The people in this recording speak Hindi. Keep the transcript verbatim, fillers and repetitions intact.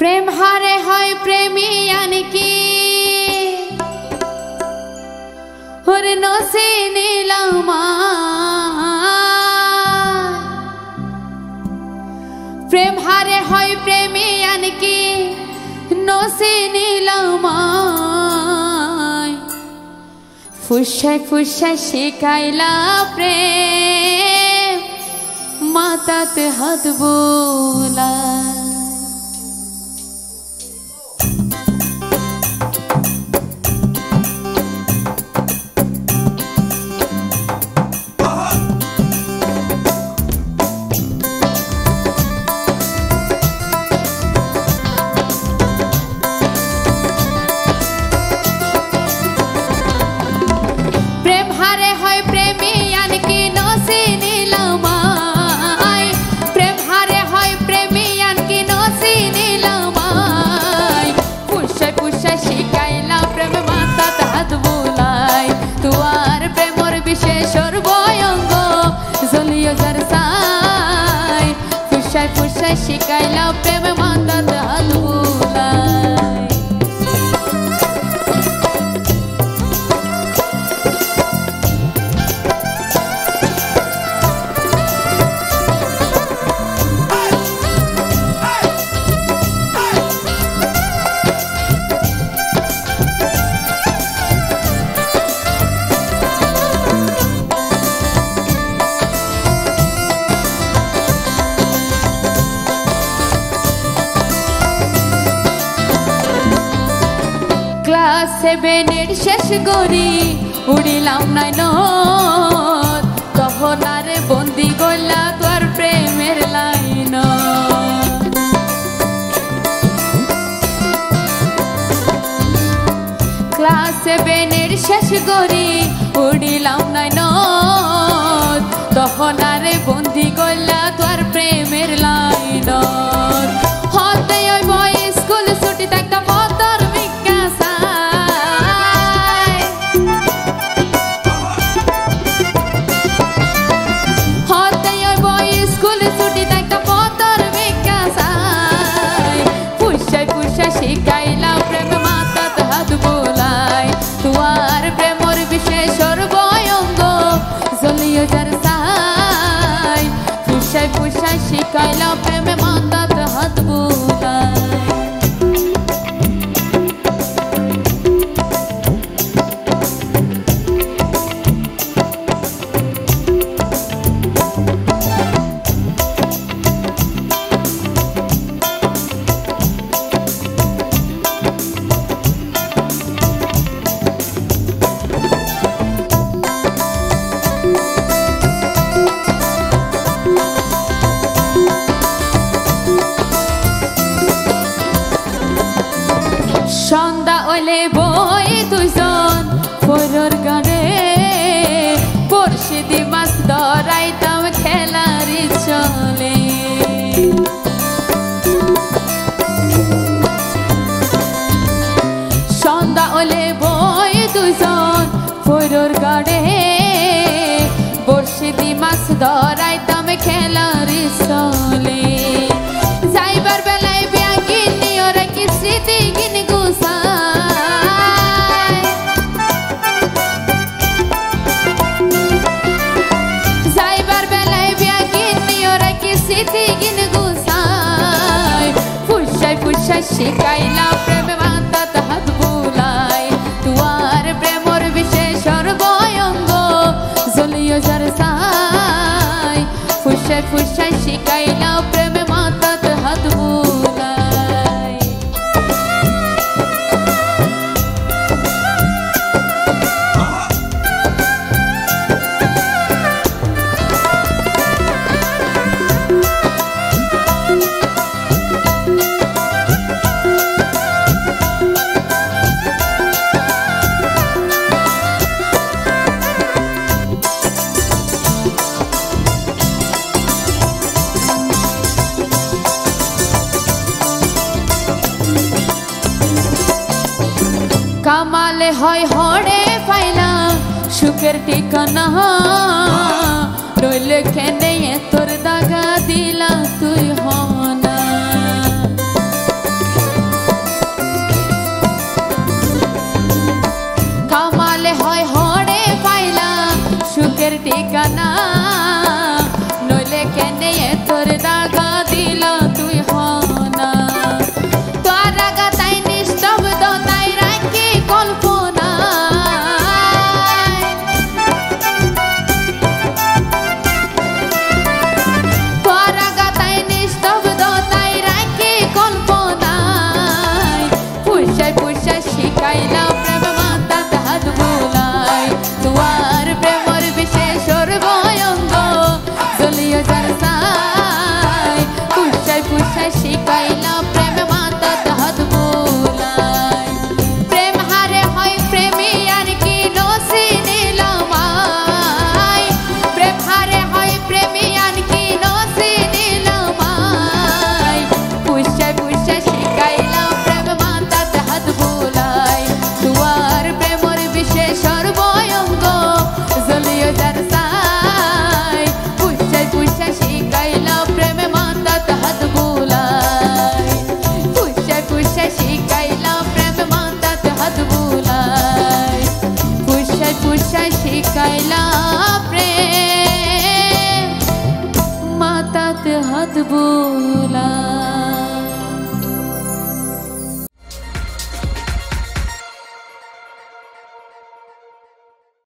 प्रेम हारे होय प्रेमी यान की हुरनो से नीलमा प्रेम हारे होय प्रेमी यान की नो से नीलमा फुशय फुशय शिकायला प्रेम माता ते हाथ बोला शिकायला प्रेम माता सेभेনের শেষ গরি উড়িলাম নাই নদ তহনারে বন্দি গলা তোর প্রেমের লাইন ক্লাস সেভেনের শেষ গরি উড়িলাম নাই নদ তহনারে বন্দি গলা তোর প্রেমের লাইন হতে ওই বয় স্কুল ছুটি থাকতাম शिकायला प्रेम माता ते हाथ बोलाय शिकायला प्रेम माता ते हाथ बोलाय तुआर प्रेम और विशेष और गोयंग जलियो जरसाई फुशे फुशे शिकायला प्रेम माता ते हाथ बोलाय कामाले होय होड़े पाइला शुक्र ठिकाना डोल खेने तोर दागा दिला तुई होना हाथ बोला।